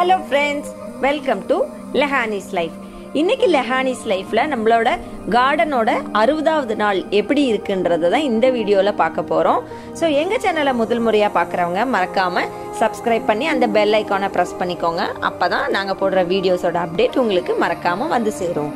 Hello friends, welcome to Lehani's Life. இன்னைக்கு லெஹானிஸ் லைஃப்ல நம்மளோட கார்டனோட 60வது நாள் எப்படி இருக்குன்றத தான் இந்த வீடியோல பார்க்க போறோம். சோ எங்க சேனலை முதல் முறையா பார்க்கறவங்க மறக்காம சப்ஸ்கிரைப் பண்ணி அந்த பெல் ஐகானை பிரஸ் பண்ணிக்கோங்க. அப்பதான் நாங்க போடுற வீடியோஸோட அப்டேட் உங்களுக்கு மறக்காம வந்து சேரும்.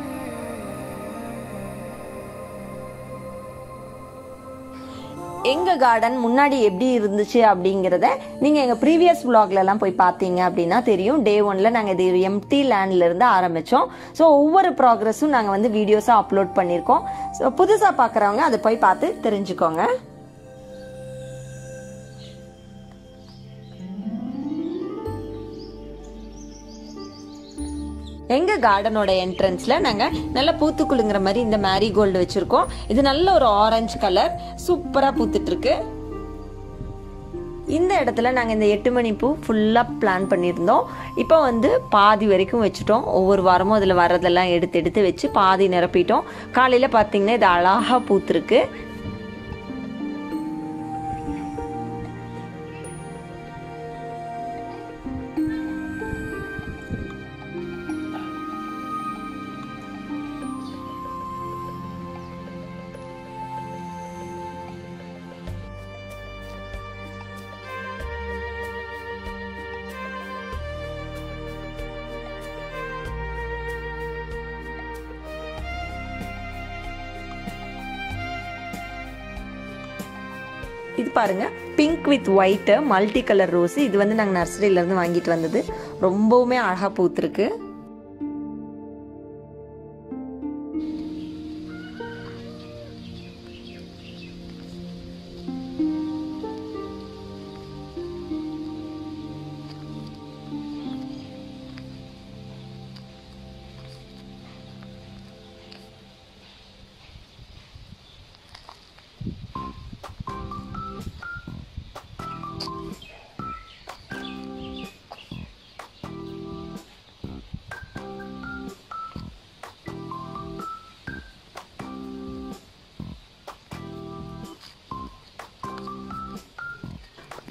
எங்க கார்டன் முன்னாடி எப்படி இருந்துச்சு அப்படிங்கறத நீங்க எங்க ப்ரீவியஸ் vlogல எல்லாம் போய் பாத்தீங்க அப்படினா தெரியும். டே 1ல நாங்க இது எம்டி லேண்ட்ல இருந்து ஆரம்பிச்சோம். சோ ஒவ்வொரு ப்ராக்ரஸும் நாங்க வந்து வீடியோஸா அப்லோட் பண்ணிருக்கோம். சோ புதுசா பார்க்கறவங்க அதை போய் பார்த்து தெரிஞ்சுக்கோங்க. எங்க கார்டனோட என்ட்ரன்ஸ்ல நாங்க நல்ல பூத்து குலுங்குற மாதிரி இந்த மேரி கோல்டு வச்சிருக்கோம். இது நல்ல ஒரு ஆரஞ்சு கலர், சூப்பரா பூத்துட்டு இருக்கு. இந்த இடத்துல நாங்க இந்த 8 மணி பூ ஃபுல்லா பிளான் பண்ணியிருந்தோம். இப்போ வந்து பாதி வரைக்கும் வச்சுட்டோம். ஒவ்வொரு வாரமும் அதுல வர்றதெல்லாம் எடுத்து வச்சு பாதி நிரப்பிட்டோம். காலையில பாத்தீங்கன்னா இது அழகா பூத்துருக்கு. இது பாருங்க, pink with white multi colour rose. இது வந்து நாங்க நர்சரியில இருந்து வாங்கிட்டு வந்தது. ரொம்பவுமே அழகா பூத்துருக்கு.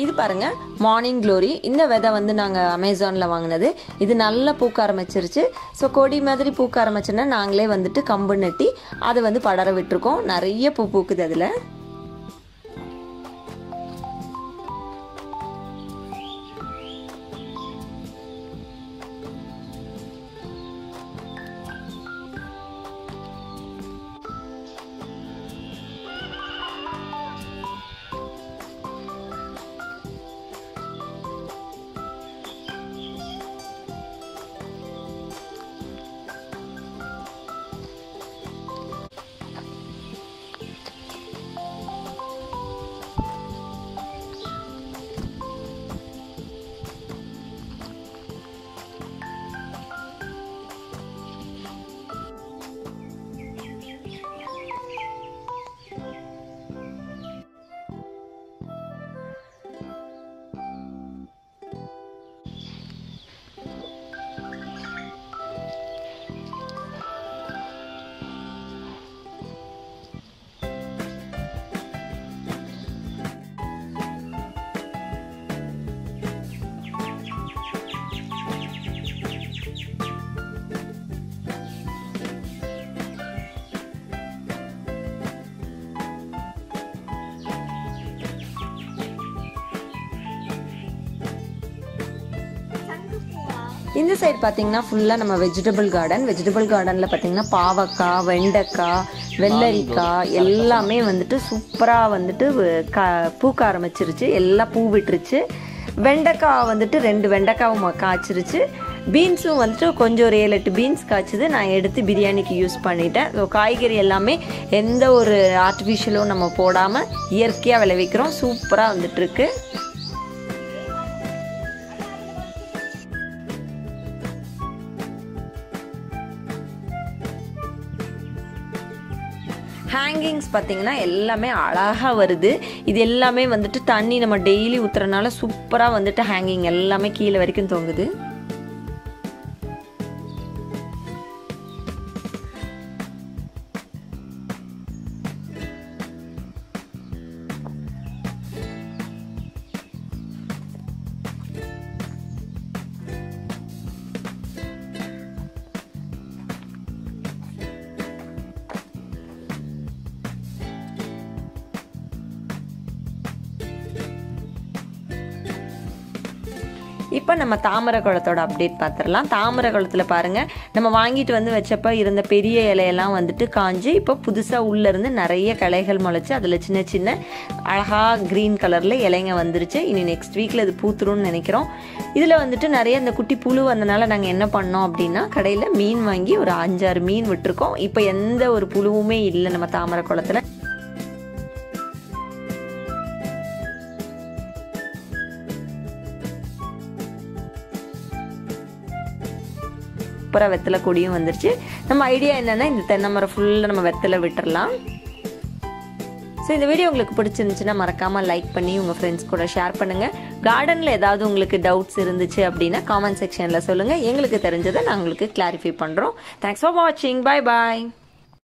இது பாருங்க மார்னிங் க்ளோரி. இந்த விதை வந்து நாங்கள் அமேசானில் வாங்கினது. இது நல்லா பூக்க ஆரம்பிச்சிருச்சு. ஸோ கொடி மாதிரி பூக்க ஆரம்பிச்சுன்னா நாங்களே வந்துட்டு கம்பு நட்டி அதை வந்து படர விட்டுருக்கோம். நிறைய பூ பூக்குது. அதில் இந்த சைடு பார்த்தீங்கன்னா ஃபுல்லாக நம்ம வெஜிடபிள் கார்டன். வெஜிடபிள் கார்டனில் பார்த்தீங்கன்னா பாவக்காய், வெண்டைக்காய், வெள்ளரிக்காய் எல்லாமே வந்துட்டு சூப்பராக வந்துட்டு பூக்க ஆரம்பிச்சிருச்சு. எல்லாம் பூ விட்டுருச்சு. வெண்டைக்காய் வந்துட்டு 2 வெண்டைக்காவும் காய்ச்சிருச்சு. பீன்ஸும் வந்துட்டு கொஞ்சம் ஒரு 7-8 பீன்ஸ் காய்ச்சிது. நான் எடுத்து பிரியாணிக்கு யூஸ் பண்ணிட்டேன். ஸோ காய்கறி எல்லாமே எந்த ஒரு ஆர்டிஃபிஷியலும் நம்ம போடாமல் இயற்கையாக விளைவிக்கிறோம். சூப்பராக வந்துட்டுருக்கு. ஹேங்கிங்ஸ் பார்த்தீங்கன்னா எல்லாமே அழகாக வருது. இது எல்லாமே வந்துட்டு தண்ணி நம்ம டெய்லி ஊற்றுறனால சூப்பராக வந்துட்டு ஹேங்கிங் எல்லாமே கீழே வரைக்கும் தொங்குது. இப்போ நம்ம தாமரை குளத்தோட அப்டேட் பார்த்துடலாம். தாமரை குளத்தில் பாருங்கள், நம்ம வாங்கிட்டு வந்து வச்சப்போ இருந்த பெரிய இலையெல்லாம் வந்துட்டு காஞ்சி இப்போ புதுசாக உள்ளேருந்து நிறைய கிளைகள் முளைச்சி அதில் சின்ன சின்ன அழகாக க்ரீன் கலரில் இலைங்க வந்துருச்சு. இனி நெக்ஸ்ட் வீக்கில் இது பூத்துருன்னு நினைக்கிறோம். இதில் வந்துட்டு நிறைய இந்த குட்டி புழு வந்தனால நாங்கள் என்ன பண்ணோம் அப்படின்னா, கடையில் மீன் வாங்கி ஒரு 5-6 மீன் விட்டுருக்கோம். இப்போ எந்த ஒரு புழுவுமே இல்லை நம்ம தாமரை குளத்தில். அப்புறம் வெத்தலை கொடியும் வந்துருச்சு. நம்ம ஐடியா என்னன்னா, இந்த தென்னை மரம் ஃபுல்லாக நம்ம வெத்தலை விட்டுடலாம். ஸோ இந்த வீடியோ உங்களுக்கு பிடிச்சிருந்துச்சுன்னா மறக்காமல் லைக் பண்ணி உங்கள் ஃப்ரெண்ட்ஸ் கூட ஷேர் பண்ணுங்கள். கார்டனில் ஏதாவது உங்களுக்கு டவுட்ஸ் இருந்துச்சு அப்படின்னா காமெண்ட் செக்ஷனில் சொல்லுங்கள். எங்களுக்கு தெரிஞ்சதை நான் உங்களுக்கு கிளாரிஃபை பண்ணுறோம். தேங்க்ஸ் ஃபார் வாட்சிங். பாய் பாய்.